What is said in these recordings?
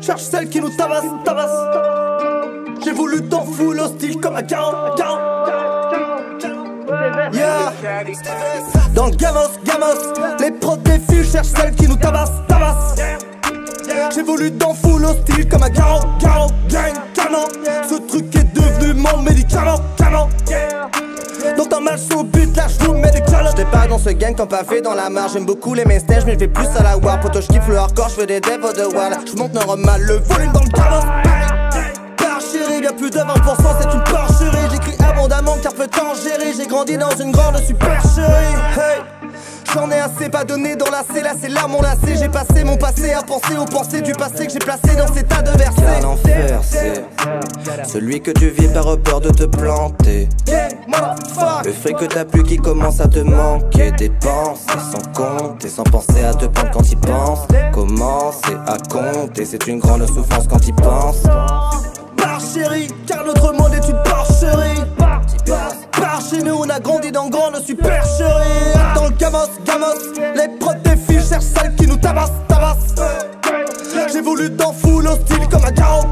Cherche celle qui nous tabasse. J'ai voulu t'en foutre l'hostile comme un carin. Yeah. Dans le gamos, les prods des filles cherchent celle qui nous tabasse. J'ai voulu t'en foutre l'hostile comme un carin. Gang, ce truc est devenu mon médicament. Dans ta marche au but, là j'vous mets des calottes. J'départ dans ce gang comme pavé dans la marge. J'aime beaucoup les mainstage mais j'vais plus à la war. Poto j'kiffe le hardcore, j'fais des devs de wall. J'monte normal le volume dans le carrosse. Parchérie, bien plus de 20% c'est une porcherie. J'écris abondamment car peu temps gérer. J'ai grandi dans une grande supercherie. Hey, j'en ai assez pas donné dans la C, là c'est là mon lacet. J'ai passé mon passé à penser aux pensées du passé que j'ai placé dans ces tas de versets. Car l'enfer c'est celui que tu vis par peur de te planter. Le fric que t'as plus qui commence à te manquer. Dépenser sans compter, sans penser à te prendre quand y penses. Commencer à compter, c'est une grande souffrance quand y penses. Parchérie, car notre monde est une porcherie. Par chez nous on a grandi dans grande supercherie. Dans le gamos, les prods des filles cherchent celles qui nous tabassent. J'ai voulu t'en foutre l'hostile comme un caron.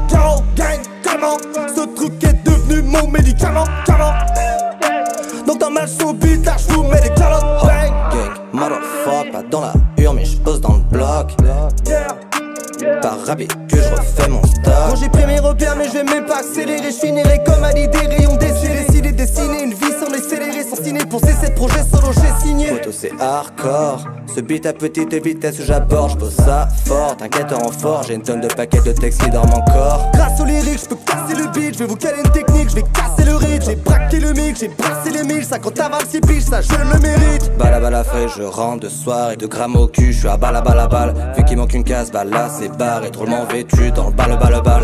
Gang, comment ce truc est devenu mon médicament. Donc t'en mal son beat, là j'vous mets des calottes. Bang, gang, motherfuck, pas dans la hurle mais j'pose dans le bloc. Par que je refais mon stock. Bon j'ai pris mes repères mais je vais même pas accélérer. Je finirai comme à l'idée rayon déchiré. J'ai dessiné une vie sans les scélérer, sans signer. Pour ces 7 projets solo j'ai signé. Photo c'est hardcore, ce beat à petite vitesse j'aborde. J'pose ça fort, t'inquiète en renfort. J'ai une tonne de paquets de textes qui dorment encore. Grâce aux lyriques j'peux casser le beat. J'vais vous caler une technique, j'vais casser le rythme. J'ai braqué le mic, j'ai brassé les 1000. 50 à 26 piges, ça je le mérite. Bala feuille, je rentre de soir et de grammes au cul. J'suis à bala. Vu qu'il manque une case, bah là c'est barré. Drôlement vêtu dans le balle.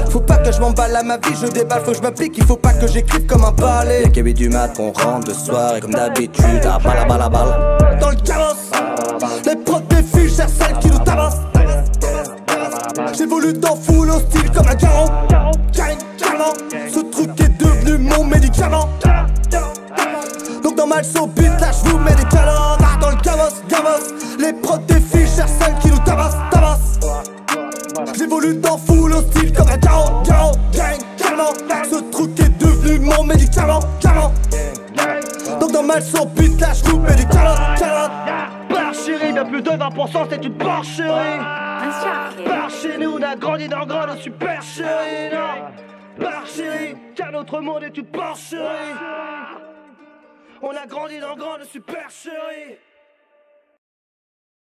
Faut pas que je m'emballe à ma vie, je déballe. Faut que je m'applique, il faut pas que j'écrive comme un balai. Y'a qu'à du mat qu'on rentre de soir et comme d'habitude à bala. Dans le chaos, les prods des filles cherchent celles qui nous tabassent. J'ai voulu t'en foutre l'hostile comme un caron. Ce truc est devenu mon médicament. Donc dans ma show beat là j'vous mets des calottes. Dans le gamos, les prods des filles cherchent celles qui nous tabassent. J'ai voulu t'en foutre l'hostile comme un caron. Ce truc est devenu mon médicament. Donc dans ma show beat là j'vous mets des calottes. Parchérie, bien plus de 20% c'est une porcherie. Par chez nous on a grandi dans grande supercherie. Parchérie, car notre monde est une porcherie. On a grandi dans grande supercherie.